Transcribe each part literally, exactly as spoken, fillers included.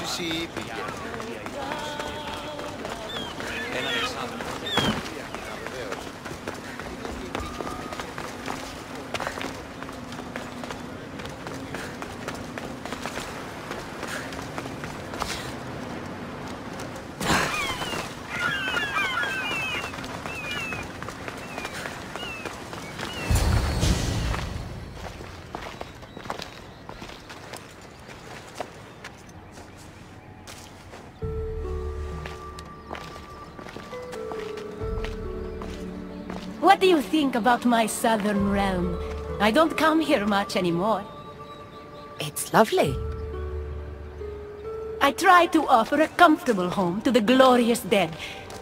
Τόσοι οι πηγαίνουν. Έναν εξάδελφο. What do you think about my southern realm? I don't come here much anymore. It's lovely. I try to offer a comfortable home to the glorious dead.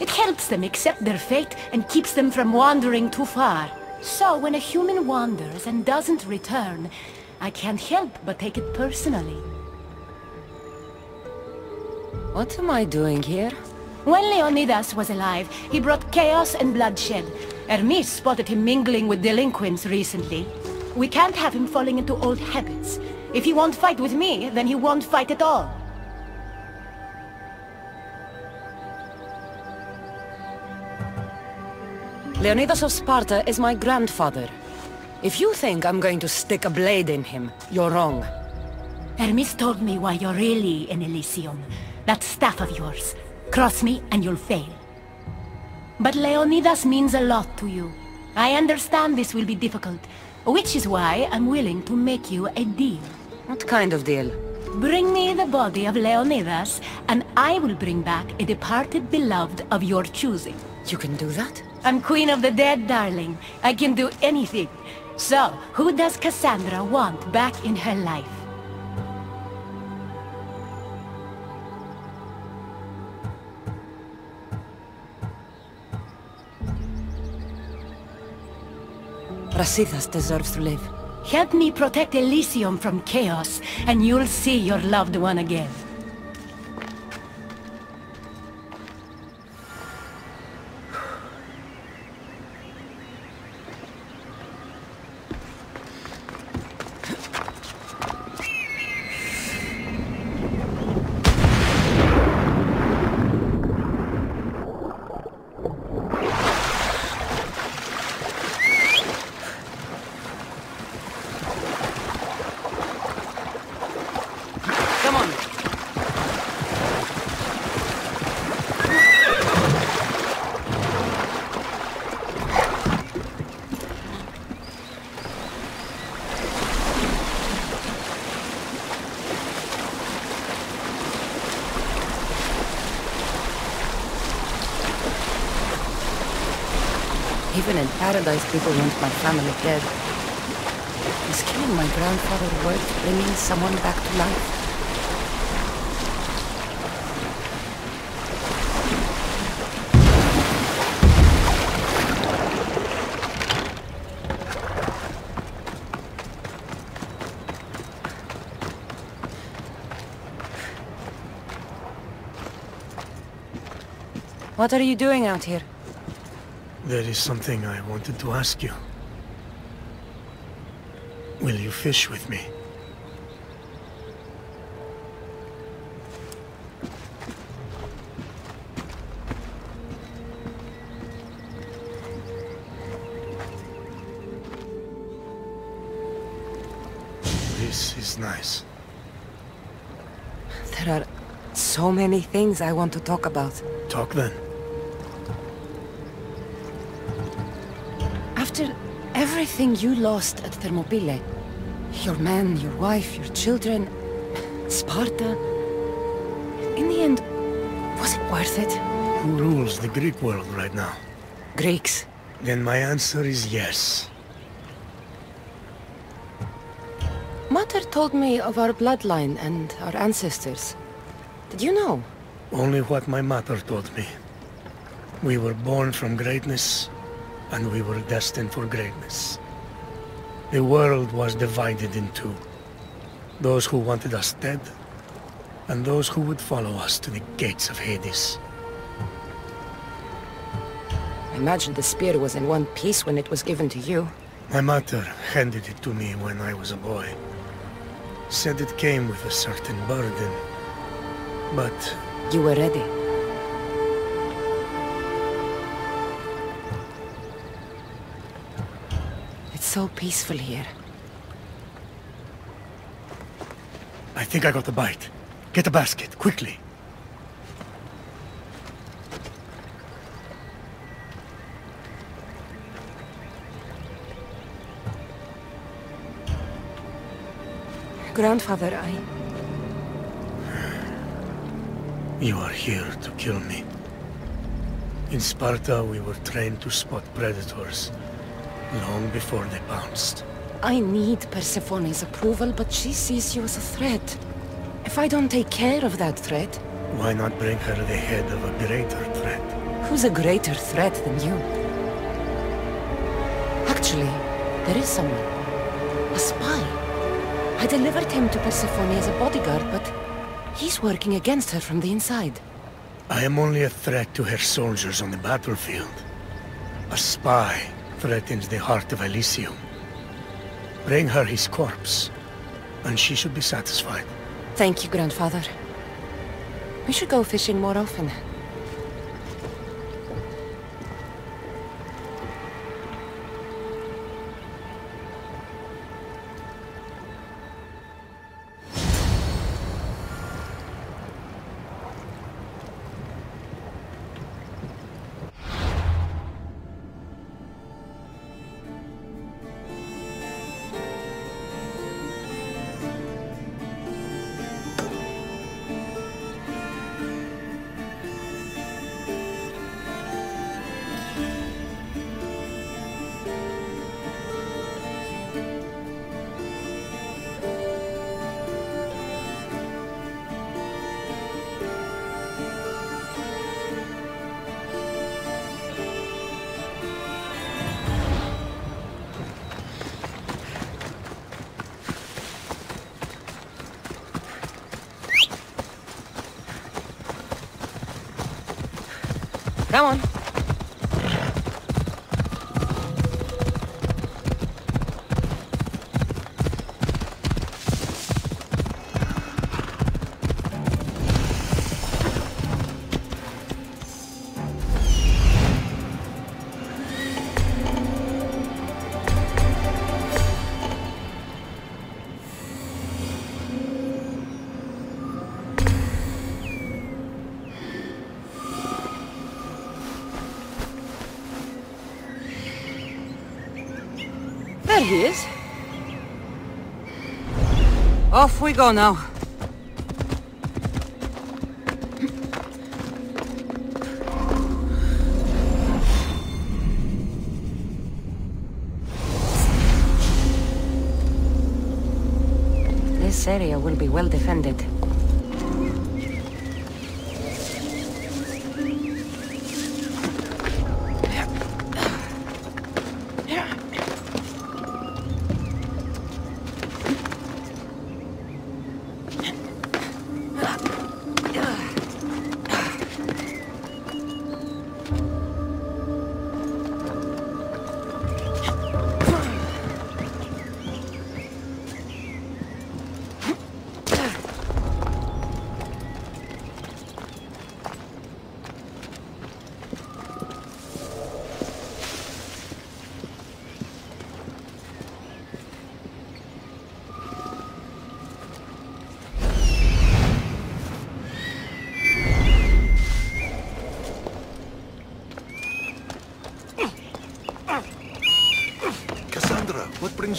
It helps them accept their fate and keeps them from wandering too far. So when a human wanders and doesn't return, I can't help but take it personally. What am I doing here? When Leonidas was alive, he brought chaos and bloodshed. Hermes spotted him mingling with delinquents recently. We can't have him falling into old habits. If he won't fight with me, then he won't fight at all. Leonidas of Sparta is my grandfather. If you think I'm going to stick a blade in him, you're wrong. Hermes told me why you're really in Elysium. That staff of yours. Cross me and you'll fail. But Leonidas means a lot to you. I understand this will be difficult, which is why I'm willing to make you a deal. What kind of deal? Bring me the body of Leonidas, and I will bring back a departed beloved of your choosing. You can do that? I'm queen of the dead, darling. I can do anything. So, who does Cassandra want back in her life? Vasithas deserves to live. Help me protect Elysium from chaos, and you'll see your loved one again. Even in paradise, people want my family dead. Is killing my grandfather worth bringing someone back to life? What are you doing out here? There is something I wanted to ask you. Will you fish with me? This is nice. There are so many things I want to talk about. Talk then. After everything you lost at Thermopylae, your man, your wife, your children, Sparta, in the end, was it worth it? Who rules the Greek world right now? Greeks. Then my answer is yes. Mother told me of our bloodline and our ancestors. Did you know? Only what my mother told me. We were born from greatness, and we were destined for greatness. The world was divided in two. Those who wanted us dead, and those who would follow us to the gates of Hades. I imagine the spear was in one piece when it was given to you. My mother handed it to me when I was a boy. Said it came with a certain burden. But... You were ready. It's so peaceful here. I think I got the bite. Get a basket, quickly. Grandfather, I... You are here to kill me. In Sparta, we were trained to spot predators long before they pounced. I need Persephone's approval, but she sees you as a threat. If I don't take care of that threat... Why not bring her the head of a greater threat? Who's a greater threat than you? Actually, there is someone. A spy. I delivered him to Persephone as a bodyguard, but he's working against her from the inside. I am only a threat to her soldiers on the battlefield. A spy threatens the heart of Elysium. Bring her his corpse, and she should be satisfied. Thank you, Grandfather. We should go fishing more often. Come on. He is. Off we go now. This area will be well defended.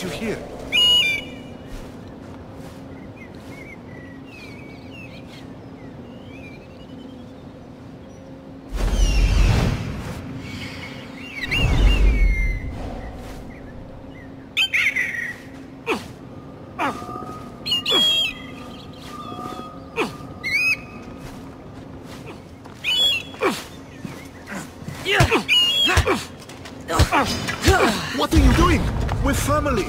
You here? What are you doing? We're family!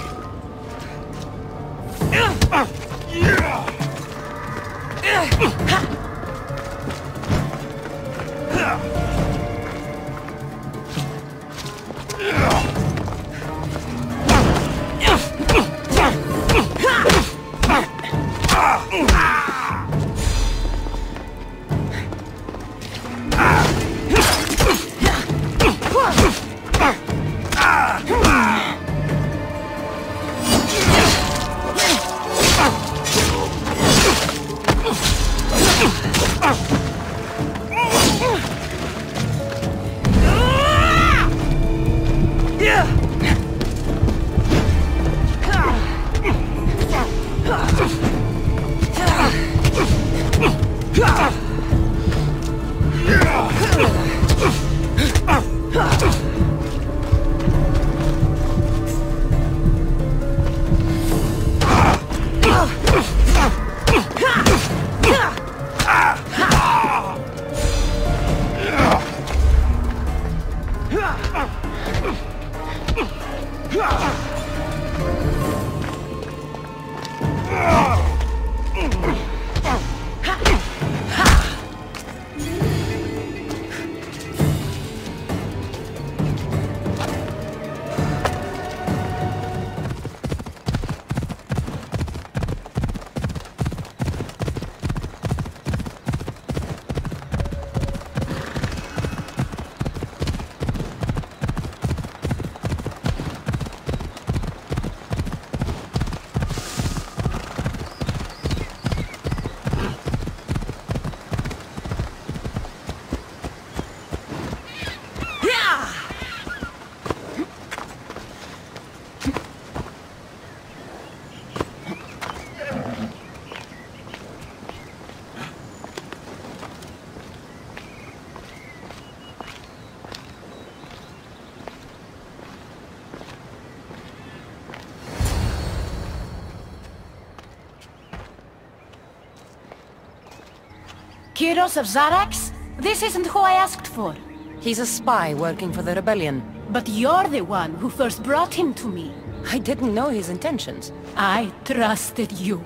Kiros of Zarax? This isn't who I asked for. He's a spy working for the rebellion. But you're the one who first brought him to me. I didn't know his intentions. I trusted you.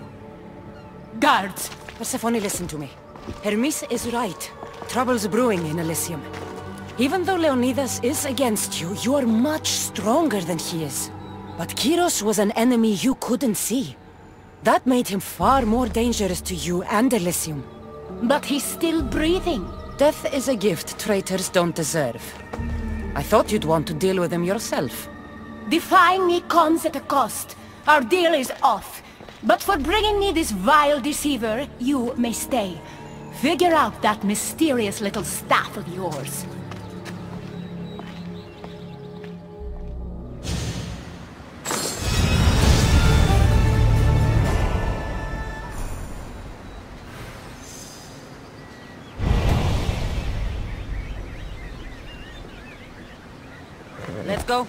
Guards! Persephone, listen to me. Hermes is right. Trouble's brewing in Elysium. Even though Leonidas is against you, you are much stronger than he is. But Kiros was an enemy you couldn't see. That made him far more dangerous to you and Elysium. But he's still breathing. Death is a gift traitors don't deserve. I thought you'd want to deal with him yourself. Defying me comes at a cost. Our deal is off. But for bringing me this vile deceiver, you may stay. Figure out that mysterious little staff of yours. Let's go.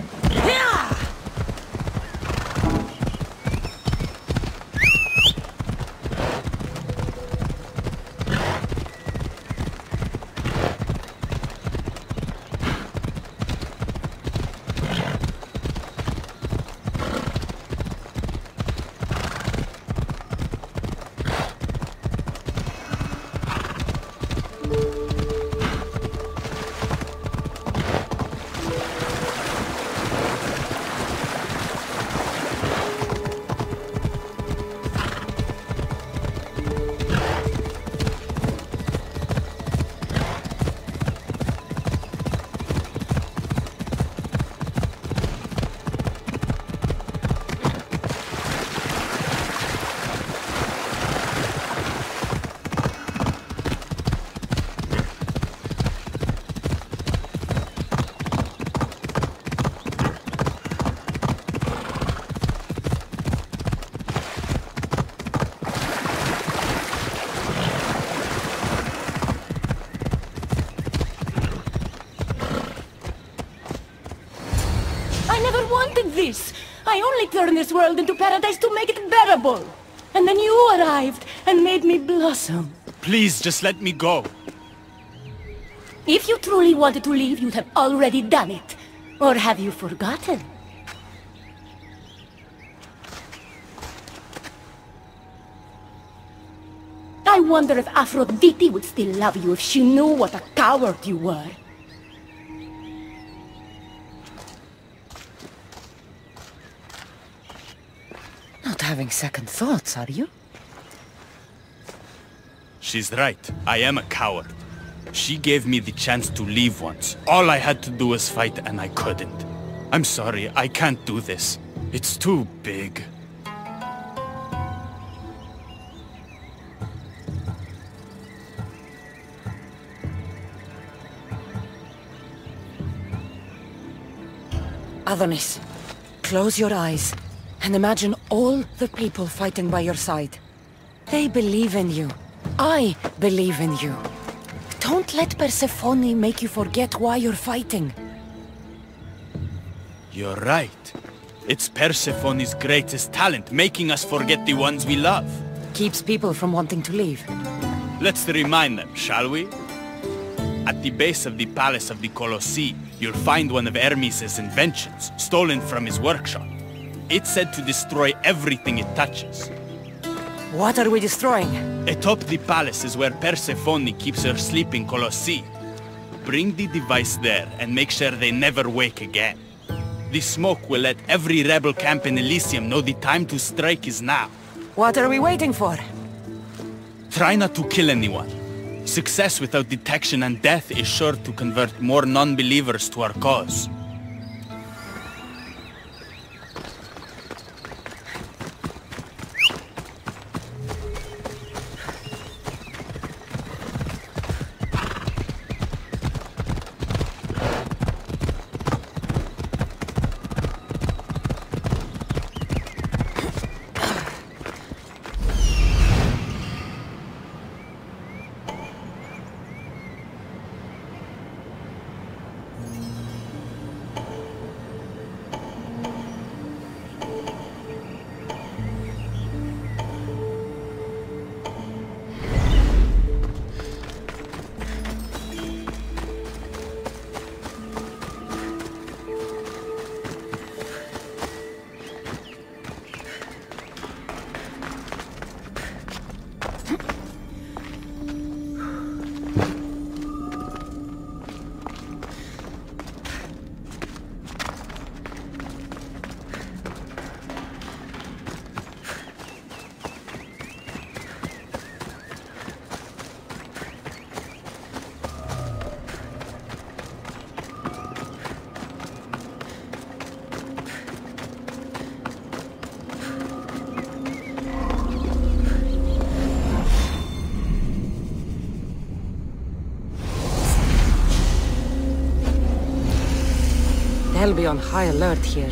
This. I only turned this world into paradise to make it bearable. And then you arrived and made me blossom. Please, just let me go. If you truly wanted to leave, you'd have already done it. Or have you forgotten? I wonder if Aphrodite would still love you if she knew what a coward you were. Having second thoughts, are you? She's right. I am a coward. She gave me the chance to leave once. All I had to do was fight, and I couldn't. I'm sorry, I can't do this. It's too big. Adonis, close your eyes. And imagine all the people fighting by your side. They believe in you. I believe in you. Don't let Persephone make you forget why you're fighting. You're right. It's Persephone's greatest talent, making us forget the ones we love. Keeps people from wanting to leave. Let's remind them, shall we? At the base of the palace of the Colossi, you'll find one of Hermes' inventions, stolen from his workshop. It's said to destroy everything it touches. What are we destroying? Atop the palace is where Persephone keeps her sleeping Colossi. Bring the device there and make sure they never wake again. The smoke will let every rebel camp in Elysium know the time to strike is now. What are we waiting for? Try not to kill anyone. Success without detection and death is sure to convert more non-believers to our cause. well be on high alert here.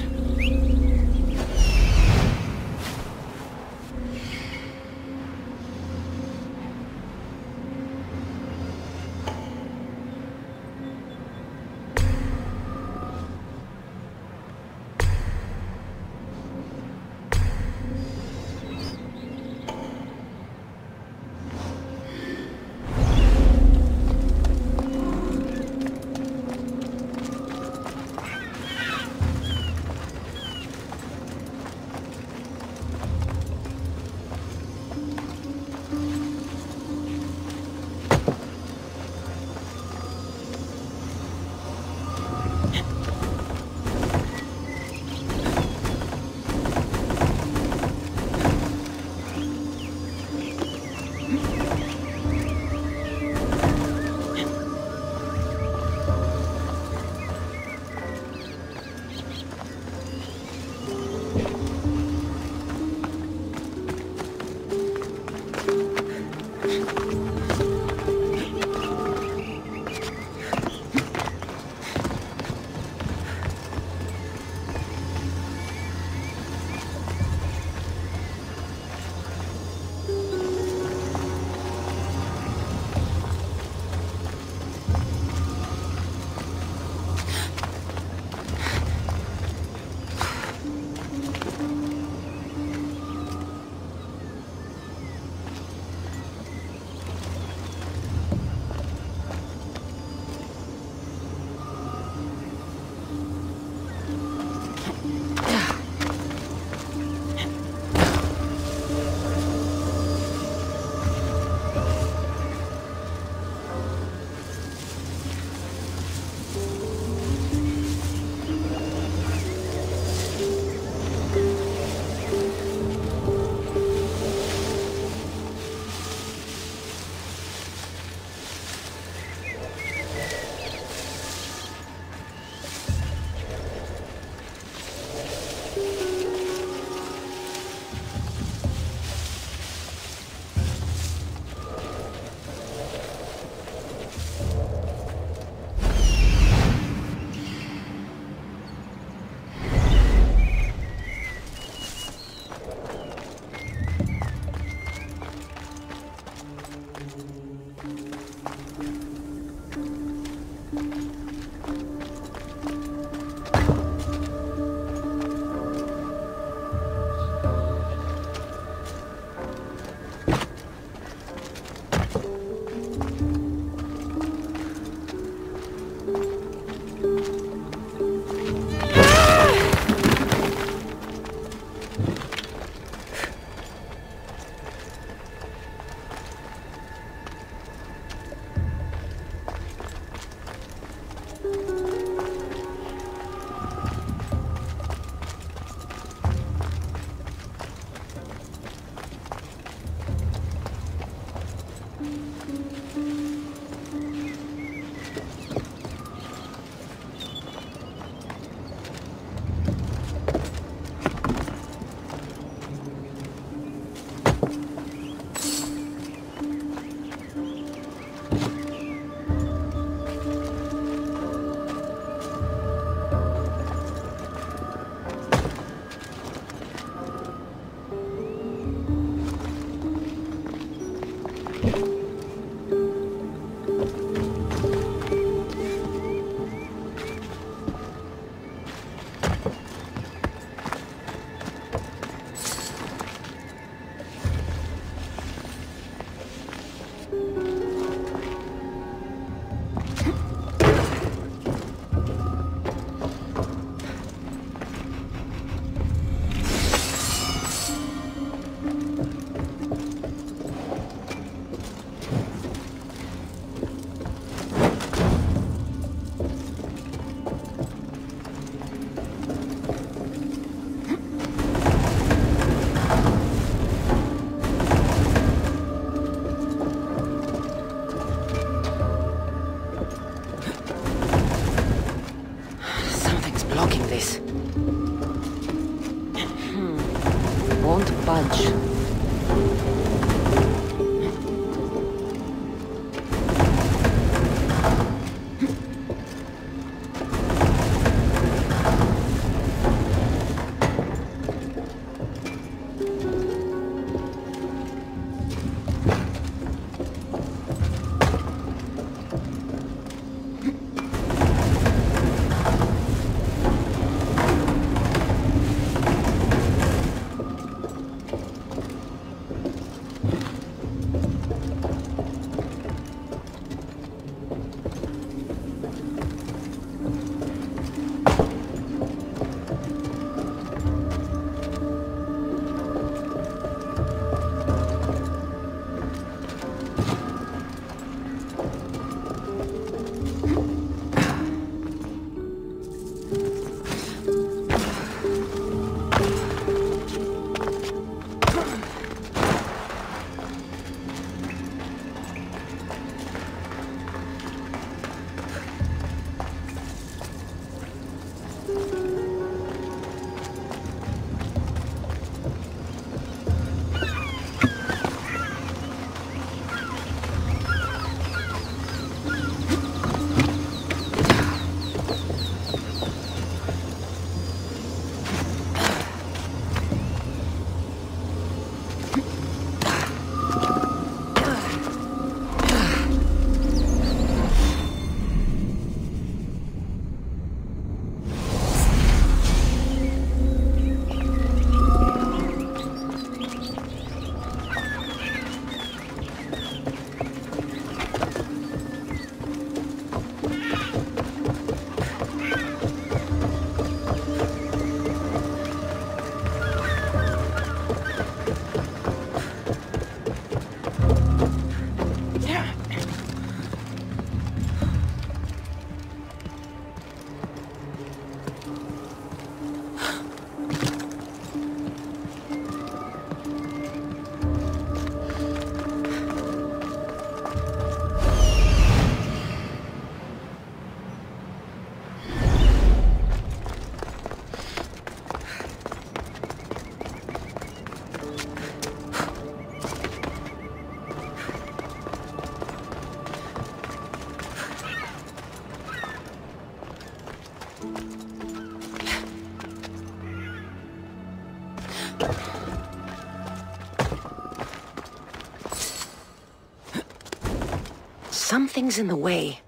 Something's in the way.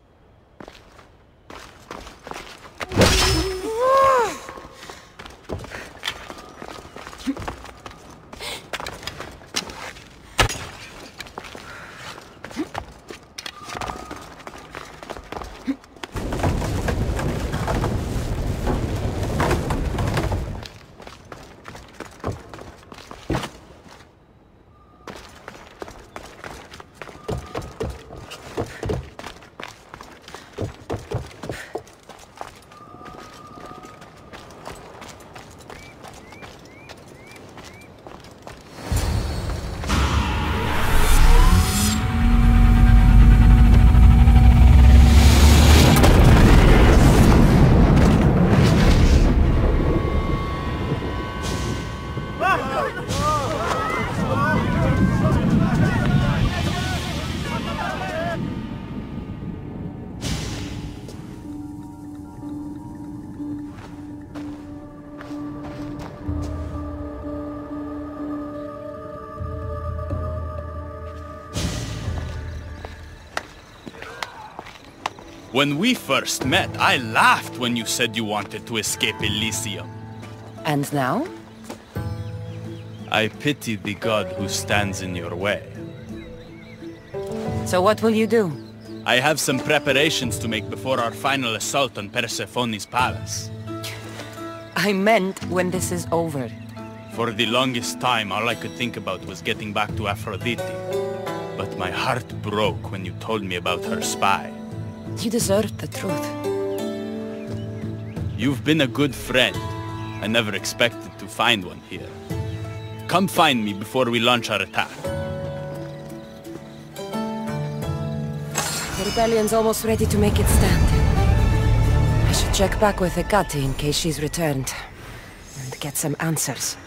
When we first met, I laughed when you said you wanted to escape Elysium. And now? I pity the god who stands in your way. So what will you do? I have some preparations to make before our final assault on Persephone's palace. I meant when this is over. For the longest time, all I could think about was getting back to Aphrodite. But my heart broke when you told me about her spy. You deserve the truth. You've been a good friend. I never expected to find one here. Come find me before we launch our attack. The rebellion's almost ready to make it stand. I should check back with Ekati in case she's returned. And get some answers.